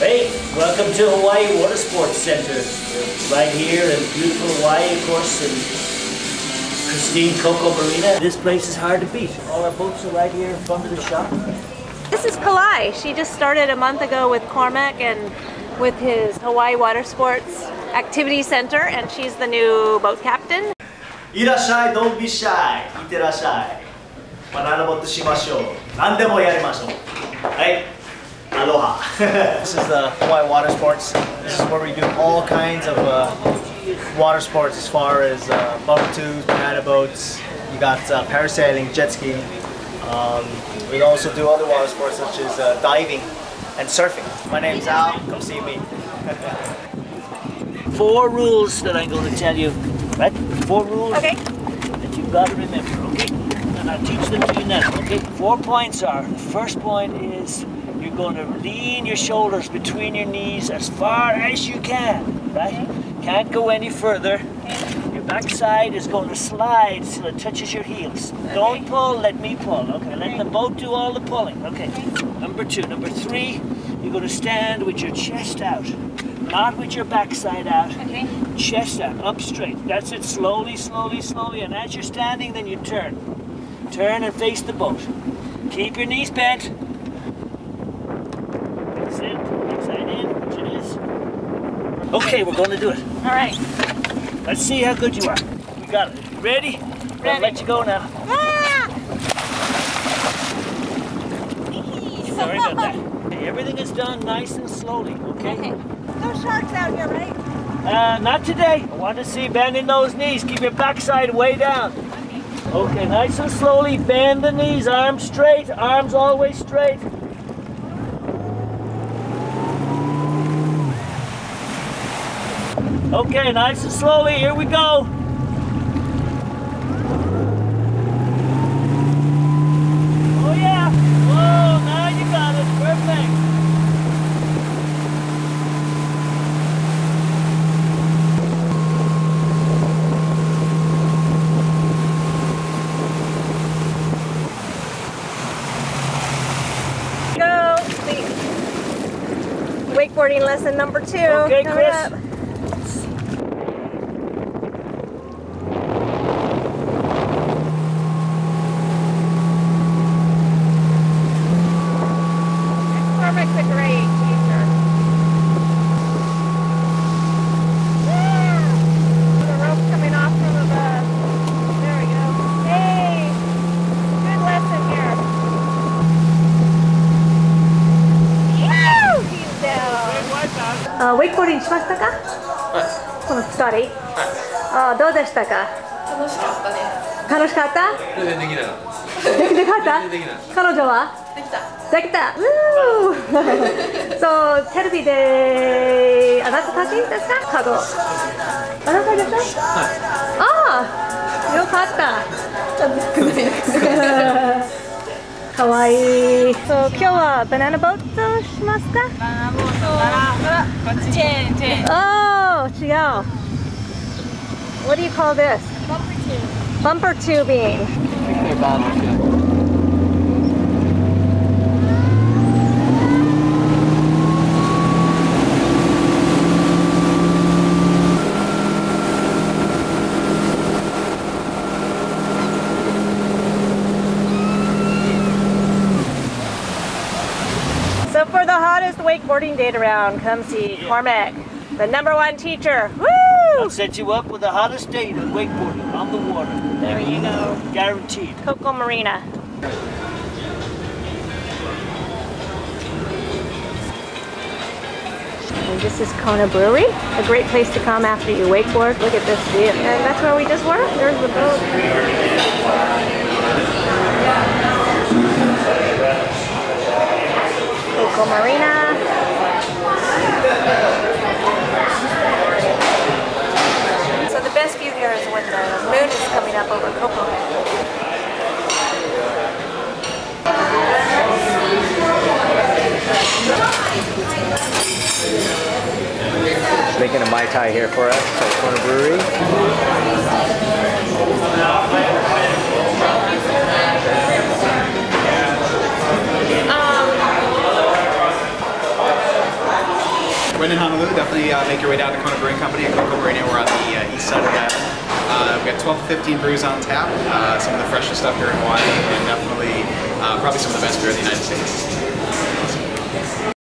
Hey, welcome to Hawaii Water Sports Center. We're right here in beautiful Hawaii, of course, and Christine Koko Marina. This place is hard to beat. All our boats are right here in front of the shop. This is Kalae. She just started a month ago with Cormac and with his Hawaii Water Sports Activity Center, and she's the new boat captain. Irasshai, don't be shy. Itterashai. Mananaboto shimashou. Nandemo yarimashou. Right? Aloha. This is the Hawaii Water Sports. This is where we do all kinds of water sports as far as bubble tubes, banana boats. You got parasailing, jet skiing. We also do other water sports such as diving and surfing. My name's Al. Come see me. 4 rules that I'm going to tell you. Right? 4 rules that you've got to remember, okay? And I'll teach them to you now, okay? 4 points are, the first point is you're going to lean your shoulders between your knees as far as you can, right? Can't go any further. Your backside is going to slide till it touches your heels. Don't pull, let me pull, okay? Let the boat do all the pulling, okay? Number 2. Number 3, you're going to stand with your chest out. Not with your backside out, chest out, up straight. That's it, slowly, slowly, slowly. And as you're standing, then you turn. Turn and face the boat. Keep your knees bent. That's it, backside in, which it is. Okay, we're going to do it. All right. Let's see how good you are. You got it. Ready? Ready. I'll let you go now. Ah! Sorry about that. Okay, everything is done nice and slowly, okay? No sharks out here, right? Not today. I want to see bending those knees. Keep your backside way down. Okay, nice and slowly bend the knees. Arms straight. Arms always straight. Okay, nice and slowly. Here we go. Oh yeah. Whoa, now you got it. Perfect. Wakeboarding lesson number 2. Okay, Chris. Up. Cormac's a great teacher. Yeah. The rope coming off from above. There we go. Hey, good lesson here. Wakeboarding しましたか？この2人。どうでしたか？楽しかったね。楽しかった？全然できなかった。できなかった？彼女は？できた。できた。そう、テレビであなたたちですか？カゴ。あなたですか？ああ、よかった。かわいい。そう、今日はバナナボートしますか？バナナボートはこっち。チェーンチェーン。Oh, 違う。What do you call this? Bumper tube. Bumper tubing. So for the hottest wakeboarding date around, come see Cormac, the #1 teacher. Woo! I'll set you up with the hottest date of wakeboarding on the water. There you go. Guaranteed. Koko Marina. And this is Kona Brewery, a great place to come after you wakeboard. Look at this view. And that's where we just were. There's the boat. Koko Marina. So the best view here is when the moon is coming up over Koko. Making a Mai Tai here for us at Kona Brewery. when in Honolulu, definitely make your way down to Kona Brewing Company and Koko Marina. We're on the east side of that. We've got 12 to 15 brews on tap, some of the freshest stuff here in Hawaii, and definitely probably some of the best beer in the United States.